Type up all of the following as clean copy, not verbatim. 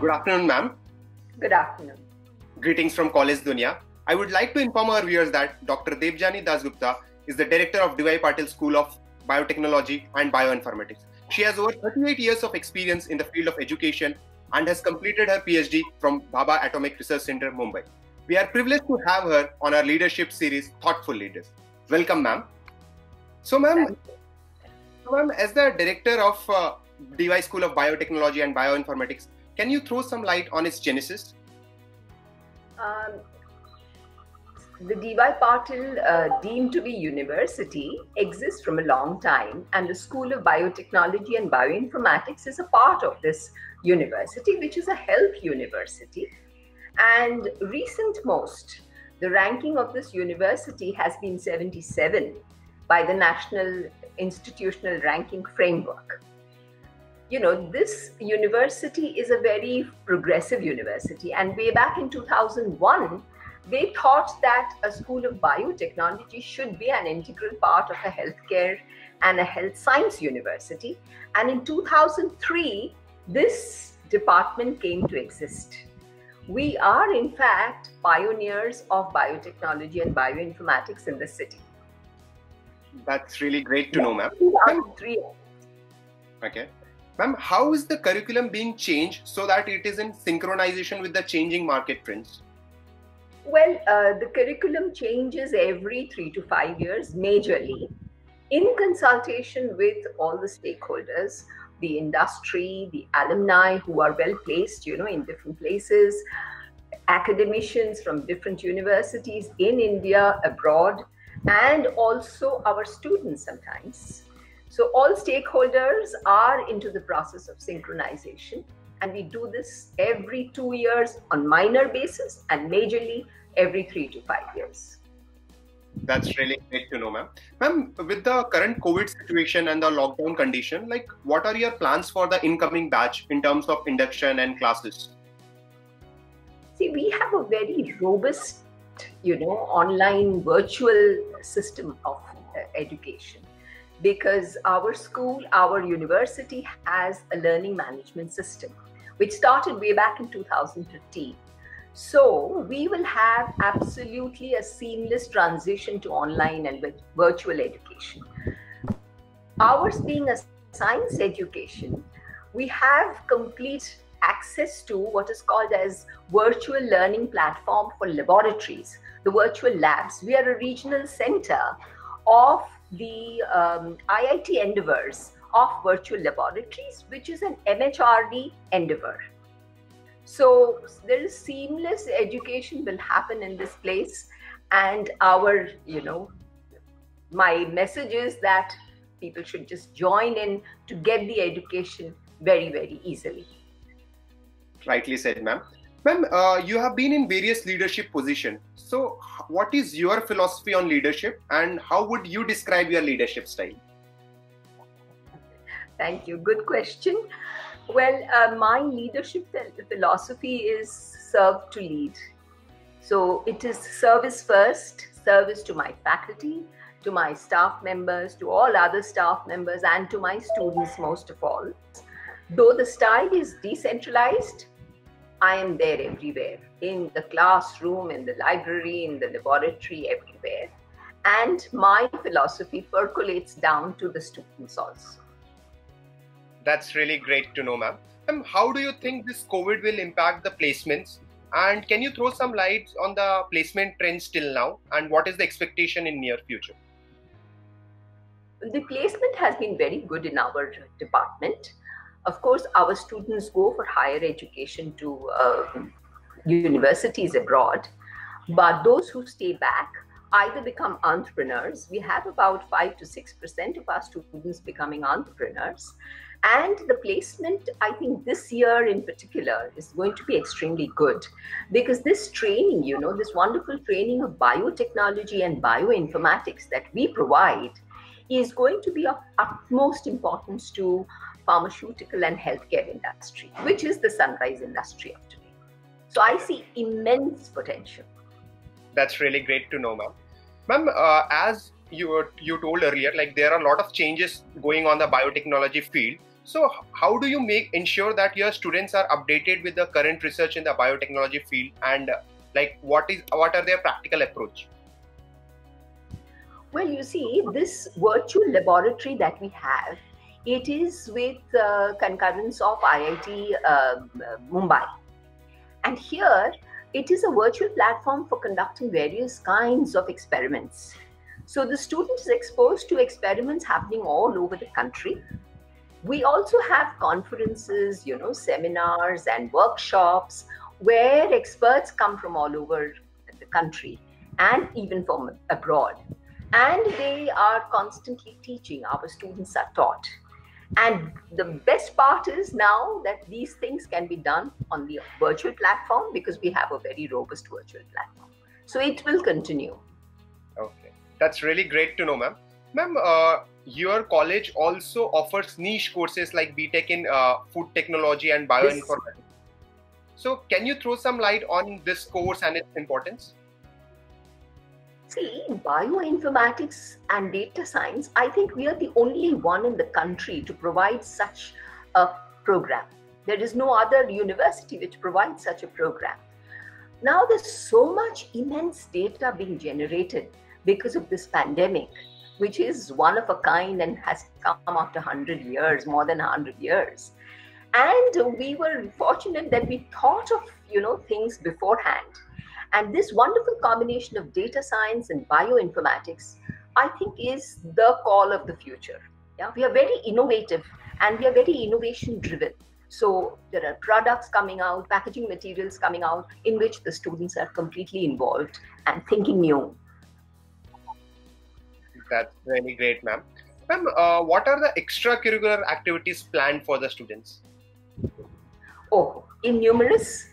Good afternoon, ma'am. Good afternoon. Greetings from Collegedunia. I would like to inform our viewers that Dr. Debjani Dasgupta is the director of DY Patil School of Biotechnology and Bioinformatics. She has over 38 years of experience in the field of education and has completed her PhD from Baba Atomic Research Center, Mumbai. We are privileged to have her on our leadership series, Thoughtful Leaders. Welcome, ma'am. So, ma'am, as the director of DY School of Biotechnology and Bioinformatics, can you throw some light on its genesis? The DY Patil, deemed to be university, exists from a long time, and the School of Biotechnology and Bioinformatics is a part of this university, which is a health university. And recentmost, the ranking of this university has been 77 by the National Institutional Ranking Framework. You know, this university is a very progressive university, and way back in 2001, they thought that a school of biotechnology should be an integral part of a healthcare and a health science university. And in 2003, this department came to exist. We are, in fact, pioneers of biotechnology and bioinformatics in the city. That's really great to know, ma'am. 2003. Okay. Ma'am, how is the curriculum being changed so that it is in synchronization with the changing market trends? Well, the curriculum changes every 3 to 5 years, majorly, in consultation with all the stakeholders, the industry, the alumni who are well placed, you know, in different places, academicians from different universities in India, abroad, and also our students sometimes. So all stakeholders are into the process of synchronization, and we do this every 2 years on minor basis and majorly every 3 to 5 years. That's really great to know, ma'am. Ma'am, with the current COVID situation and the lockdown condition, like, what are your plans for the incoming batch in terms of induction and classes? See, we have a very robust, you know, online virtual system of education, because our school, our university has a learning management system, which started way back in 2015. So we will have absolutely a seamless transition to online and virtual education. Ours being a science education, we have complete access to what is called as virtual learning platform for laboratories, the virtual labs. We are a regional center of the IIT endeavors of virtual laboratories, which is an MHRD endeavor. So there is seamless education will happen in this place, and our, you know, my message is that people should just join in to get the education very, very easily. Rightly said, ma'am. Ma'am, you have been in various leadership positions. So what is your philosophy on leadership, and how would you describe your leadership style? Thank you. Good question. Well, my leadership philosophy is serve to lead. So it is service first, service to my faculty, to my staff members, to all other staff members, and to my students most of all. Though the style is decentralized, I am there everywhere, in the classroom, in the library, in the laboratory, everywhere. And my philosophy percolates down to the students also. That's really great to know, ma'am. How do you think this COVID will impact the placements? And can you throw some light on the placement trends till now? And what is the expectation in near future? The placement has been very good in our department. Of course, our students go for higher education to universities abroad, but those who stay back either become entrepreneurs. We have about 5 to 6% of our students becoming entrepreneurs, and the placement, I think this year in particular, is going to be extremely good, because this training, you know, this wonderful training of biotechnology and bioinformatics that we provide is going to be of utmost importance to pharmaceutical and healthcare industry, which is the sunrise industry of today. So I see immense potential. That's really great to know, ma'am. Ma'am, as you told earlier, like, there are a lot of changes going on the biotechnology field. So how do you ensure that your students are updated with the current research in the biotechnology field, and like what are their practical approach? Well, you see, this virtual laboratory that we have, it is with concurrence of IIT Mumbai. And here, it is a virtual platform for conducting various kinds of experiments. So the student is exposed to experiments happening all over the country. We also have conferences, you know, seminars and workshops where experts come from all over the country and even from abroad. And they are constantly teaching. Our students are taught. And the best part is now that these things can be done on the virtual platform, because we have a very robust virtual platform. So it will continue. Okay, that's really great to know, ma'am. Ma'am, your college also offers niche courses like BTEC in food technology and bioinformatics. Yes. So can you throw some light on this course and its importance? See, bioinformatics and data science, I think we are the only one in the country to provide such a program. There is no other university which provides such a program. Now there's so much immense data being generated because of this pandemic, which is one of a kind and has come after 100 years, more than 100 years. And we were fortunate that we thought of, you know, things beforehand. And this wonderful combination of data science and bioinformatics, I think, is the call of the future. Yeah, we are very innovative and we are very innovation driven. So there are products coming out, packaging materials coming out, in which the students are completely involved and thinking new. That's really great, ma'am. Ma'am, what are the extracurricular activities planned for the students? Oh, innumerous.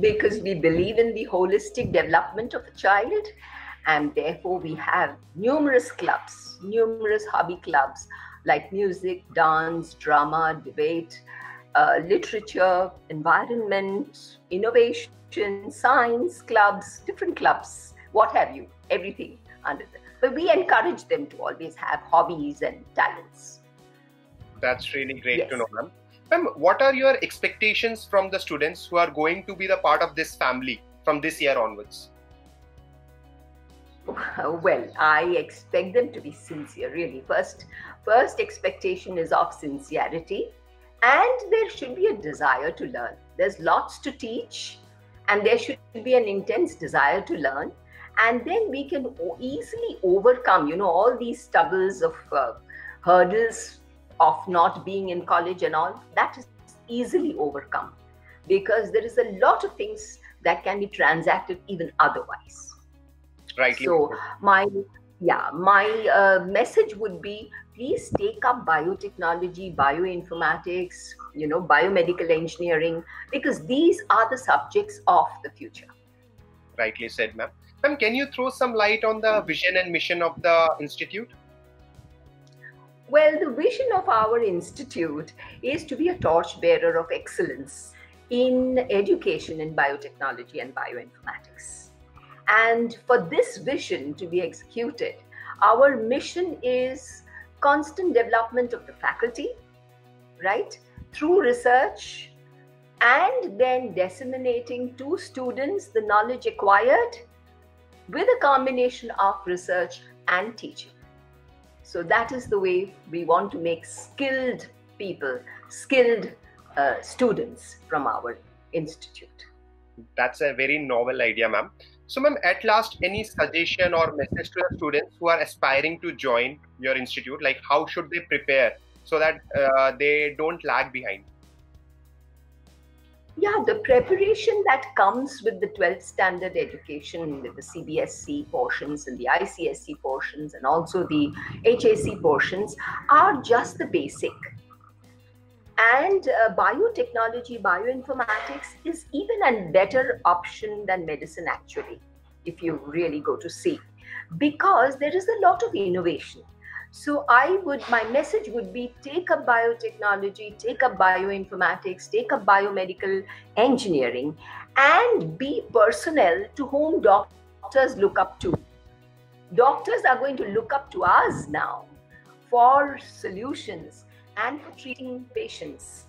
Because we believe in the holistic development of a child, and therefore we have numerous clubs, numerous hobby clubs like music, dance, drama, debate, literature, environment, innovation, science clubs, different clubs, what have you, everything under them. But we encourage them to always have hobbies and talents. That's really great. Yes. To know, ma'am. Ma'am, what are your expectations from the students who are going to be the part of this family from this year onwards? Well, I expect them to be sincere, really. First expectation is of sincerity, and there should be a desire to learn. There's lots to teach, and there should be an intense desire to learn. And then we can easily overcome, you know, all these stubbles of hurdles of not being in college and all, that is easily overcome, because there is a lot of things that can be transacted even otherwise. Right. So my message would be, please take up biotechnology, bioinformatics, you know, biomedical engineering, because these are the subjects of the future. Rightly said, ma'am. Ma'am, can you throw some light on the vision and mission of the institute? Well, the vision of our institute is to be a torchbearer of excellence in education in biotechnology and bioinformatics. And for this vision to be executed, our mission is constant development of the faculty, right, through research, and then disseminating to students the knowledge acquired with a combination of research and teaching. So that is the way we want to make skilled people, skilled students from our institute. That's a very novel idea, ma'am. So, ma'am, at last, any suggestion or message to the students who are aspiring to join your institute? Like, how should they prepare so that they don't lag behind? Yeah, the preparation that comes with the 12th standard education, with the CBSE portions and the ICSE portions and also the HSC portions, are just the basic. And biotechnology, bioinformatics is even a better option than medicine, actually, if you really go to see, because there is a lot of innovation. So my message would be, take up biotechnology, take up bioinformatics, take up biomedical engineering, and be personnel to whom doctors look up to. Doctors are going to look up to us now for solutions, and for treating patients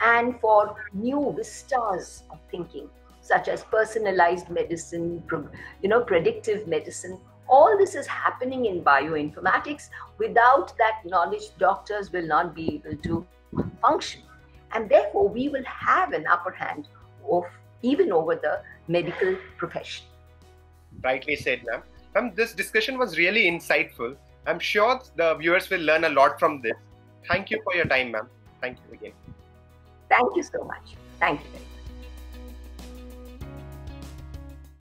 and for new vistas of thinking, such as personalized medicine, predictive medicine. All this is happening in bioinformatics. Without that knowledge, doctors will not be able to function. And therefore, we will have an upper hand even over the medical profession. Rightly said, ma'am. Ma'am, this discussion was really insightful. I'm sure the viewers will learn a lot from this. Thank you for your time, ma'am. Thank you again. Thank you so much. Thank you very much.